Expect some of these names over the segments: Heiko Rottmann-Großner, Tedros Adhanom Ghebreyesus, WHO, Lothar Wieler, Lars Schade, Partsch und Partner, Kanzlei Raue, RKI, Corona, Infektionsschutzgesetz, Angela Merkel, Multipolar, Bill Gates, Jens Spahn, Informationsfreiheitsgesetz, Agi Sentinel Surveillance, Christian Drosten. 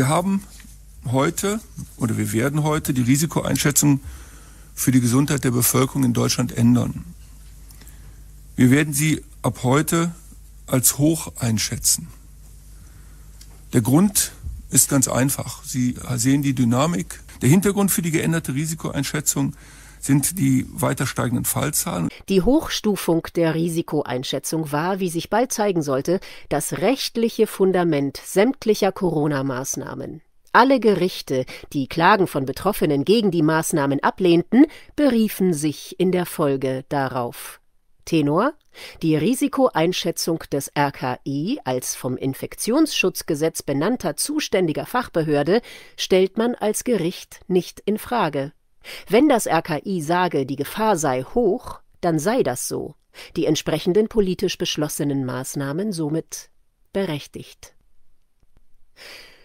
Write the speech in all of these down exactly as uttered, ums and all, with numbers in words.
Wir haben heute oder wir werden heute die Risikoeinschätzung für die Gesundheit der Bevölkerung in Deutschland ändern. Wir werden sie ab heute als hoch einschätzen. Der Grund ist ganz einfach. Sie sehen die Dynamik. Der Hintergrund für die geänderte Risikoeinschätzung sind die weiter steigenden Fallzahlen. Die Hochstufung der Risikoeinschätzung war, wie sich bald zeigen sollte, das rechtliche Fundament sämtlicher Corona-Maßnahmen. Alle Gerichte, die Klagen von Betroffenen gegen die Maßnahmen ablehnten, beriefen sich in der Folge darauf. Tenor: Die Risikoeinschätzung des R K I als vom Infektionsschutzgesetz benannter zuständiger Fachbehörde stellt man als Gericht nicht in Frage. Wenn das R K I sage, die Gefahr sei hoch, dann sei das so. Die entsprechenden politisch beschlossenen Maßnahmen somit berechtigt.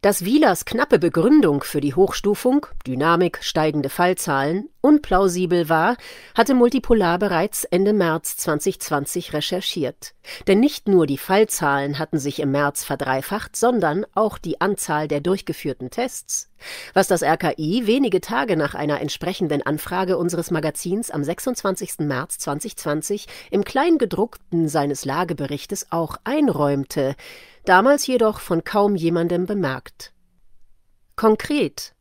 Dass Wielers knappe Begründung für die Hochstufung, Dynamik, steigende Fallzahlen, unplausibel war, hatte Multipolar bereits Ende März zweitausendzwanzig recherchiert. Denn nicht nur die Fallzahlen hatten sich im März verdreifacht, sondern auch die Anzahl der durchgeführten Tests. Was das R K I wenige Tage nach einer entsprechenden Anfrage unseres Magazins am sechsundzwanzigsten März zweitausendzwanzig im Kleingedruckten seines Lageberichtes auch einräumte, damals jedoch von kaum jemandem bemerkt. Konkret: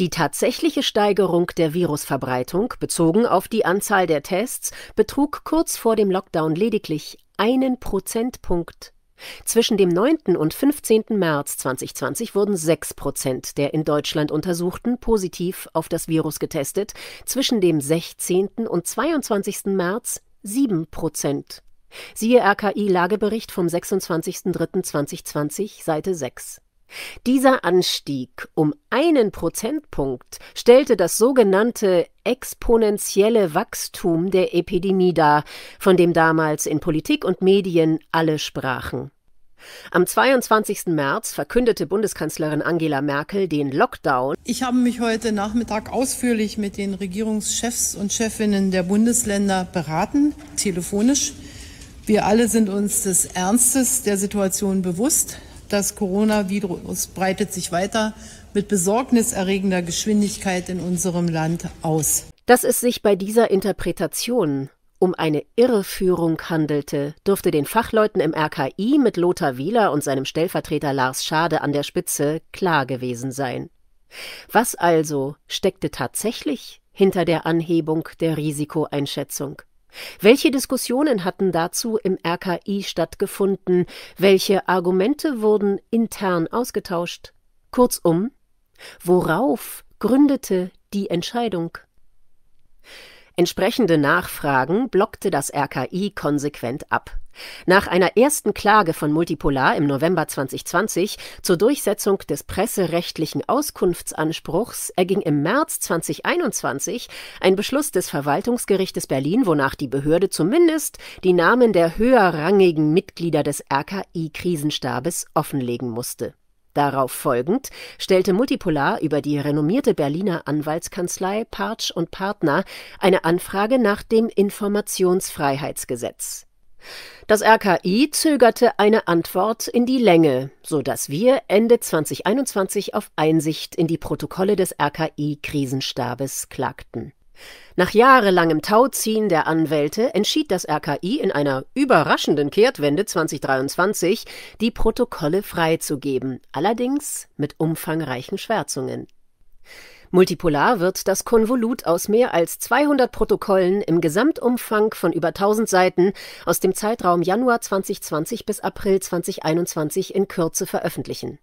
Die tatsächliche Steigerung der Virusverbreitung, bezogen auf die Anzahl der Tests, betrug kurz vor dem Lockdown lediglich einen Prozentpunkt. Zwischen dem neunten und fünfzehnten März zweitausendzwanzig wurden sechs Prozent der in Deutschland Untersuchten positiv auf das Virus getestet, zwischen dem sechzehnten und zweiundzwanzigsten März sieben Prozent. Siehe R K I-Lagebericht vom sechsundzwanzigsten dritten zweitausendzwanzig, Seite sechs. Dieser Anstieg um einen Prozentpunkt stellte das sogenannte exponentielle Wachstum der Epidemie dar, von dem damals in Politik und Medien alle sprachen. Am zweiundzwanzigsten März verkündete Bundeskanzlerin Angela Merkel den Lockdown. Ich habe mich heute Nachmittag ausführlich mit den Regierungschefs und Chefinnen der Bundesländer beraten, telefonisch. Wir alle sind uns des Ernstes der Situation bewusst. Das Coronavirus breitet sich weiter mit besorgniserregender Geschwindigkeit in unserem Land aus. Dass es sich bei dieser Interpretation um eine Irreführung handelte, dürfte den Fachleuten im R K I mit Lothar Wieler und seinem Stellvertreter Lars Schade an der Spitze klar gewesen sein. Was also steckte tatsächlich hinter der Anhebung der Risikoeinschätzung? Welche Diskussionen hatten dazu im R K I stattgefunden? Welche Argumente wurden intern ausgetauscht? Kurzum, worauf gründete die Entscheidung? Entsprechende Nachfragen blockte das R K I konsequent ab. Nach einer ersten Klage von Multipolar im November zweitausendzwanzig zur Durchsetzung des presserechtlichen Auskunftsanspruchs erging im März zweitausendeinundzwanzig ein Beschluss des Verwaltungsgerichtes Berlin, wonach die Behörde zumindest die Namen der höherrangigen Mitglieder des R K I-Krisenstabes offenlegen musste. Darauf folgend stellte Multipolar über die renommierte Berliner Anwaltskanzlei Partsch und Partner eine Anfrage nach dem Informationsfreiheitsgesetz. Das R K I zögerte eine Antwort in die Länge, sodass wir Ende zweitausendeinundzwanzig auf Einsicht in die Protokolle des R K I-Krisenstabes klagten. Nach jahrelangem Tauziehen der Anwälte entschied das R K I in einer überraschenden Kehrtwende zweitausenddreiundzwanzig, die Protokolle freizugeben, allerdings mit umfangreichen Schwärzungen. Multipolar wird das Konvolut aus mehr als zweihundert Protokollen im Gesamtumfang von über tausend Seiten aus dem Zeitraum Januar zweitausendzwanzig bis April zweitausendeinundzwanzig in Kürze veröffentlichen.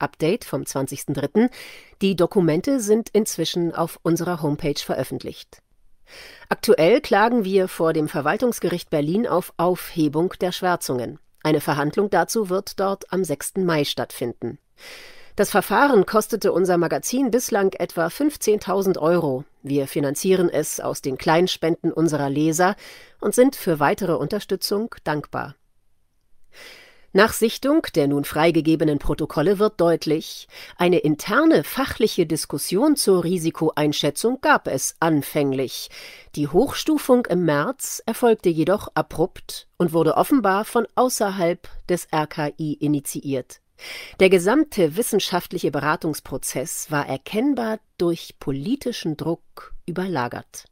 Update vom zwanzigsten dritten Die Dokumente sind inzwischen auf unserer Homepage veröffentlicht. Aktuell klagen wir vor dem Verwaltungsgericht Berlin auf Aufhebung der Schwärzungen. Eine Verhandlung dazu wird dort am sechsten Mai stattfinden. Das Verfahren kostete unser Magazin bislang etwa fünfzehntausend Euro. Wir finanzieren es aus den Kleinspenden unserer Leser und sind für weitere Unterstützung dankbar. Nach Sichtung der nun freigegebenen Protokolle wird deutlich, eine interne fachliche Diskussion zur Risikoeinschätzung gab es anfänglich. Die Hochstufung im März erfolgte jedoch abrupt und wurde offenbar von außerhalb des R K I initiiert. Der gesamte wissenschaftliche Beratungsprozess war erkennbar durch politischen Druck überlagert.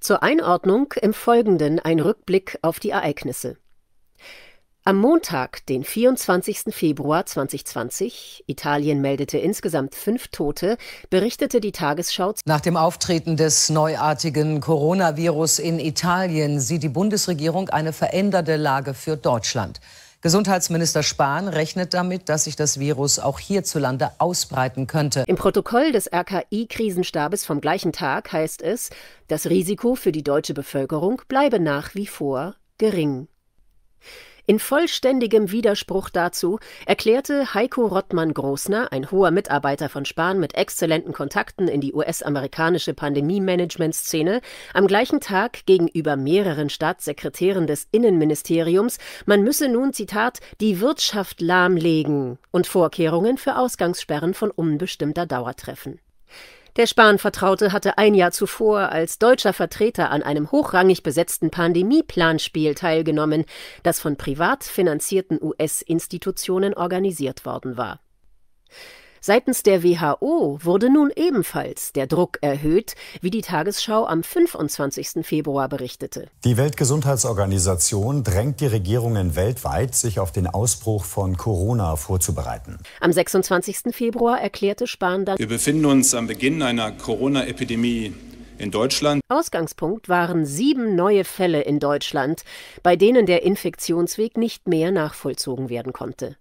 Zur Einordnung im Folgenden ein Rückblick auf die Ereignisse. Am Montag, den vierundzwanzigsten Februar zweitausendzwanzig, Italien meldete insgesamt fünf Tote, berichtete die Tagesschau. Nach dem Auftreten des neuartigen Coronavirus in Italien sieht die Bundesregierung eine veränderte Lage für Deutschland. Gesundheitsminister Spahn rechnet damit, dass sich das Virus auch hierzulande ausbreiten könnte. Im Protokoll des R K I-Krisenstabes vom gleichen Tag heißt es, das Risiko für die deutsche Bevölkerung bleibe nach wie vor gering. In vollständigem Widerspruch dazu erklärte Heiko Rottmann-Großner, ein hoher Mitarbeiter von Spahn mit exzellenten Kontakten in die U S-amerikanische Pandemie-Management-Szene, am gleichen Tag gegenüber mehreren Staatssekretären des Innenministeriums, man müsse nun, Zitat, die Wirtschaft lahmlegen und Vorkehrungen für Ausgangssperren von unbestimmter Dauer treffen. Der Spahn-Vertraute hatte ein Jahr zuvor als deutscher Vertreter an einem hochrangig besetzten Pandemieplanspiel teilgenommen, das von privat finanzierten U S-Institutionen organisiert worden war. Seitens der W H O wurde nun ebenfalls der Druck erhöht, wie die Tagesschau am fünfundzwanzigsten Februar berichtete. Die Weltgesundheitsorganisation drängt die Regierungen weltweit, sich auf den Ausbruch von Corona vorzubereiten. Am sechsundzwanzigsten Februar erklärte Spahn dann: Wir befinden uns am Beginn einer Corona-Epidemie in Deutschland. Ausgangspunkt waren sieben neue Fälle in Deutschland, bei denen der Infektionsweg nicht mehr nachvollzogen werden konnte.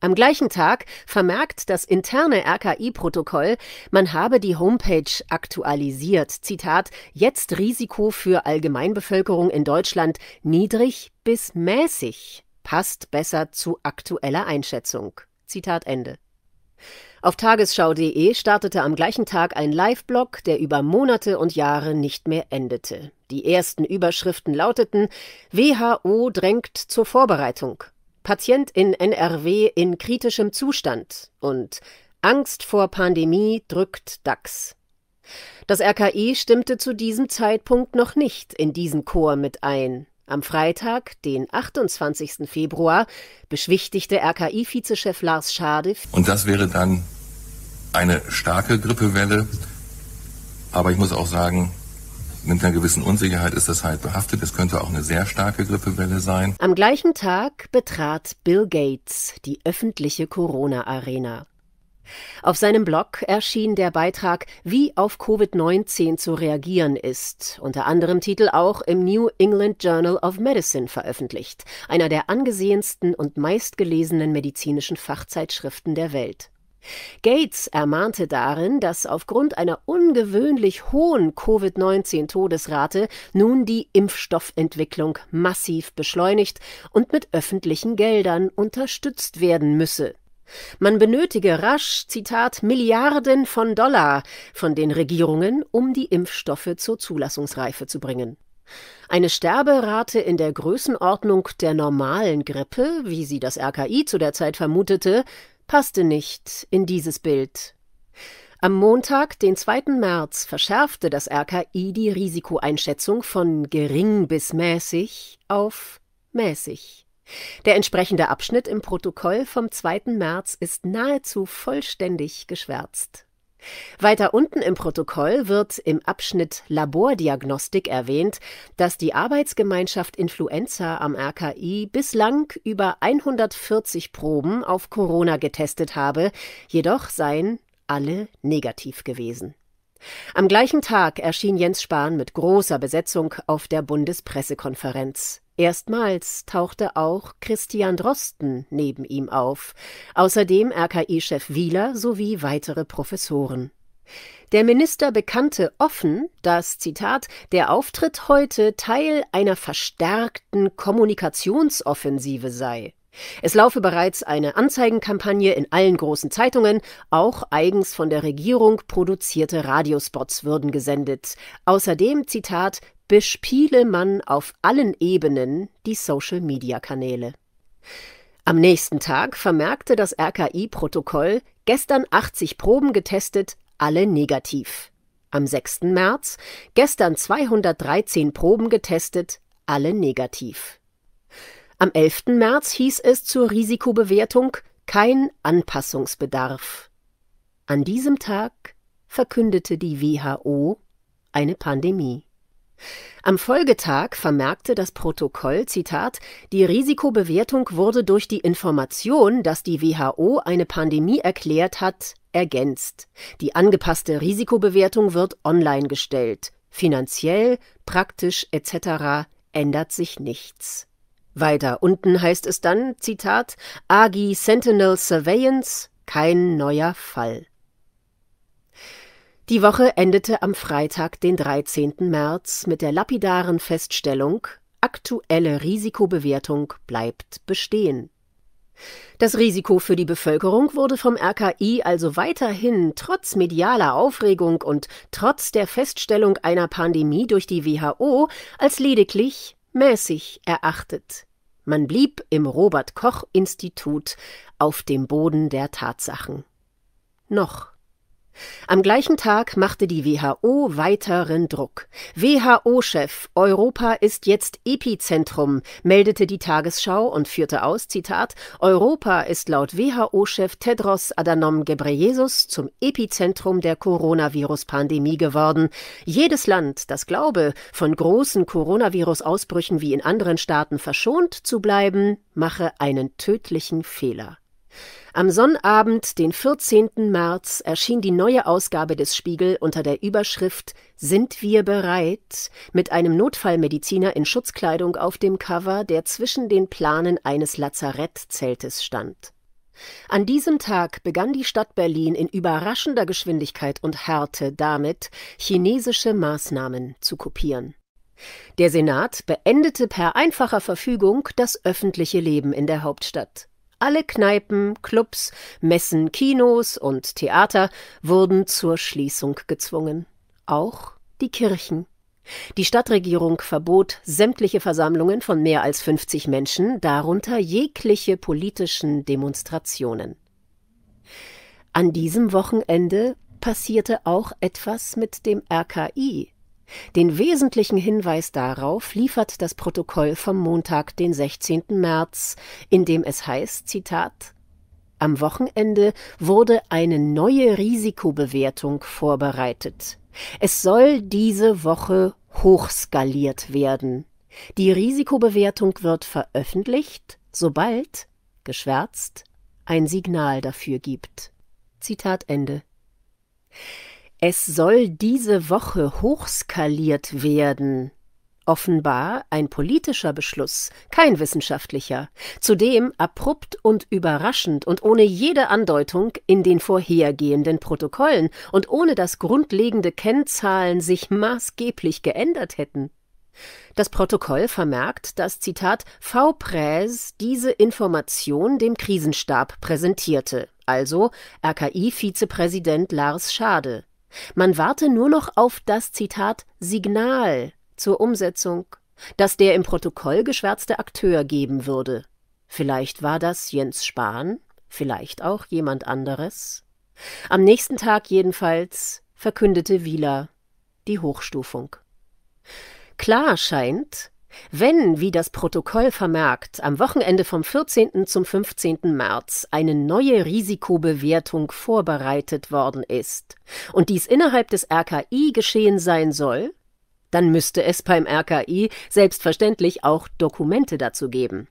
Am gleichen Tag vermerkt das interne R K I-Protokoll, man habe die Homepage aktualisiert, Zitat, jetzt Risiko für Allgemeinbevölkerung in Deutschland niedrig bis mäßig, passt besser zu aktueller Einschätzung, Zitat Ende. Auf tagesschau punkt de startete am gleichen Tag ein Live-Blog, der über Monate und Jahre nicht mehr endete. Die ersten Überschriften lauteten: W H O drängt zur Vorbereitung. Patient in N R W in kritischem Zustand und Angst vor Pandemie drückt DAX. Das R K I stimmte zu diesem Zeitpunkt noch nicht in diesen Chor mit ein. Am Freitag, den achtundzwanzigsten Februar, beschwichtigte R K I-Vizechef Lars Schade: Und das wäre dann eine starke Grippewelle, aber ich muss auch sagen, mit einer gewissen Unsicherheit ist das halt behaftet. Es könnte auch eine sehr starke Grippewelle sein. Am gleichen Tag betrat Bill Gates die öffentliche Corona-Arena. Auf seinem Blog erschien der Beitrag, wie auf Covid neunzehn zu reagieren ist, unter anderem Titel auch im New England Journal of Medicine veröffentlicht, einer der angesehensten und meistgelesenen medizinischen Fachzeitschriften der Welt. Gates ermahnte darin, dass aufgrund einer ungewöhnlich hohen Covid neunzehn-Todesrate nun die Impfstoffentwicklung massiv beschleunigt und mit öffentlichen Geldern unterstützt werden müsse. Man benötige rasch, Zitat, Milliarden von Dollar von den Regierungen, um die Impfstoffe zur Zulassungsreife zu bringen. Eine Sterberate in der Größenordnung der normalen Grippe, wie sie das R K I zu der Zeit vermutete, passte nicht in dieses Bild. Am Montag, den zweiten März, verschärfte das R K I die Risikoeinschätzung von gering bis mäßig auf mäßig. Der entsprechende Abschnitt im Protokoll vom zweiten März ist nahezu vollständig geschwärzt. Weiter unten im Protokoll wird im Abschnitt Labordiagnostik erwähnt, dass die Arbeitsgemeinschaft Influenza am R K I bislang über hundertvierzig Proben auf Corona getestet habe, jedoch seien alle negativ gewesen. Am gleichen Tag erschien Jens Spahn mit großer Besetzung auf der Bundespressekonferenz. Erstmals tauchte auch Christian Drosten neben ihm auf, außerdem R K I-Chef Wieler sowie weitere Professoren. Der Minister bekannte offen, dass, Zitat, der Auftritt heute Teil einer verstärkten Kommunikationsoffensive sei. Es laufe bereits eine Anzeigenkampagne in allen großen Zeitungen, auch eigens von der Regierung produzierte Radiospots würden gesendet. Außerdem, Zitat, bespiele man auf allen Ebenen die Social-Media-Kanäle. Am nächsten Tag vermerkte das R K I-Protokoll, gestern achtzig Proben getestet, alle negativ. Am sechsten März, gestern zweihundertdreizehn Proben getestet, alle negativ. Am elften März hieß es zur Risikobewertung kein Anpassungsbedarf. An diesem Tag verkündete die W H O eine Pandemie. Am Folgetag vermerkte das Protokoll, Zitat, die Risikobewertung wurde durch die Information, dass die W H O eine Pandemie erklärt hat, ergänzt. Die angepasste Risikobewertung wird online gestellt. Finanziell, praktisch et cetera ändert sich nichts. Weiter unten heißt es dann, Zitat, Agi Sentinel Surveillance, kein neuer Fall. Die Woche endete am Freitag, den dreizehnten März, mit der lapidaren Feststellung, aktuelle Risikobewertung bleibt bestehen. Das Risiko für die Bevölkerung wurde vom R K I also weiterhin trotz medialer Aufregung und trotz der Feststellung einer Pandemie durch die W H O als lediglich mäßig erachtet. Man blieb im Robert-Koch-Institut auf dem Boden der Tatsachen. Noch. Am gleichen Tag machte die W H O weiteren Druck. W H O-Chef, Europa ist jetzt Epizentrum, meldete die Tagesschau und führte aus, Zitat, Europa ist laut W H O-Chef Tedros Adhanom Ghebreyesus zum Epizentrum der Coronavirus-Pandemie geworden. Jedes Land, das glaube, von großen Coronavirus-Ausbrüchen wie in anderen Staaten verschont zu bleiben, mache einen tödlichen Fehler. Am Sonnabend, den vierzehnten März, erschien die neue Ausgabe des Spiegel unter der Überschrift »Sind wir bereit?« mit einem Notfallmediziner in Schutzkleidung auf dem Cover, der zwischen den Planen eines Lazarettzeltes stand. An diesem Tag begann die Stadt Berlin in überraschender Geschwindigkeit und Härte damit, chinesische Maßnahmen zu kopieren. Der Senat beendete per einfacher Verfügung das öffentliche Leben in der Hauptstadt. Alle Kneipen, Clubs, Messen, Kinos und Theater wurden zur Schließung gezwungen. Auch die Kirchen. Die Stadtregierung verbot sämtliche Versammlungen von mehr als fünfzig Menschen, darunter jegliche politischen Demonstrationen. An diesem Wochenende passierte auch etwas mit dem R K I. Den wesentlichen Hinweis darauf liefert das Protokoll vom Montag, den sechzehnten März, in dem es heißt, Zitat, am Wochenende wurde eine neue Risikobewertung vorbereitet. Es soll diese Woche hochskaliert werden. Die Risikobewertung wird veröffentlicht, sobald, geschwärzt, ein Signal dafür gibt. Zitat Ende. Es soll diese Woche hochskaliert werden. Offenbar ein politischer Beschluss, kein wissenschaftlicher. Zudem abrupt und überraschend und ohne jede Andeutung in den vorhergehenden Protokollen und ohne dass grundlegende Kennzahlen sich maßgeblich geändert hätten. Das Protokoll vermerkt, dass, Zitat, Frau Präs diese Information dem Krisenstab präsentierte, also R K I-Vizepräsident Lars Schade. Man warte nur noch auf das, Zitat, Signal zur Umsetzung, das der im Protokoll geschwärzte Akteur geben würde. Vielleicht war das Jens Spahn, vielleicht auch jemand anderes. Am nächsten Tag jedenfalls verkündete Wieler die Hochstufung. Klar scheint, wenn, wie das Protokoll vermerkt, am Wochenende vom vierzehnten zum fünfzehnten März eine neue Risikobewertung vorbereitet worden ist und dies innerhalb des R K I geschehen sein soll, dann müsste es beim R K I selbstverständlich auch Dokumente dazu geben.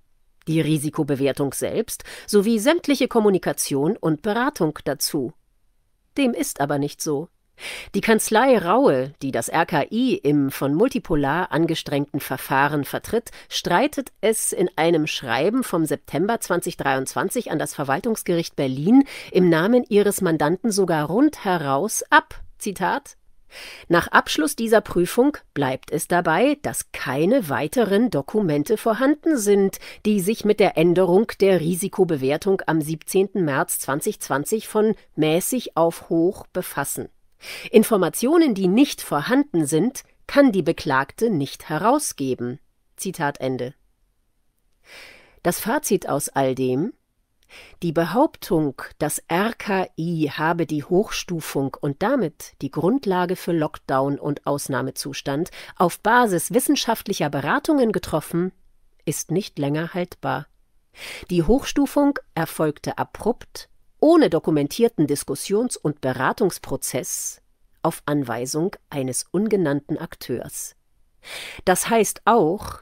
Die Risikobewertung selbst sowie sämtliche Kommunikation und Beratung dazu. Dem ist aber nicht so. Die Kanzlei Raue, die das R K I im von Multipolar angestrengten Verfahren vertritt, streitet es in einem Schreiben vom September zweitausenddreiundzwanzig an das Verwaltungsgericht Berlin im Namen ihres Mandanten sogar rundheraus ab. Zitat: Nach Abschluss dieser Prüfung bleibt es dabei, dass keine weiteren Dokumente vorhanden sind, die sich mit der Änderung der Risikobewertung am siebzehnten März zweitausendzwanzig von mäßig auf hoch befassen. Informationen, die nicht vorhanden sind, kann die Beklagte nicht herausgeben. Zitat Ende. Das Fazit aus all dem: Die Behauptung, das R K I habe die Hochstufung und damit die Grundlage für Lockdown und Ausnahmezustand auf Basis wissenschaftlicher Beratungen getroffen, ist nicht länger haltbar. Die Hochstufung erfolgte abrupt, ohne dokumentierten Diskussions- und Beratungsprozess, auf Anweisung eines ungenannten Akteurs. Das heißt auch,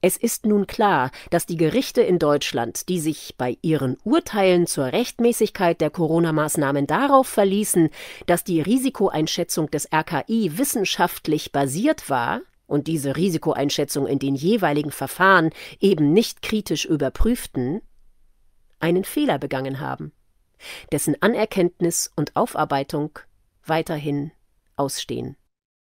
es ist nun klar, dass die Gerichte in Deutschland, die sich bei ihren Urteilen zur Rechtmäßigkeit der Corona-Maßnahmen darauf verließen, dass die Risikoeinschätzung des R K I wissenschaftlich basiert war und diese Risikoeinschätzung in den jeweiligen Verfahren eben nicht kritisch überprüften, einen Fehler begangen haben, dessen Anerkenntnis und Aufarbeitung weiterhin ausstehen.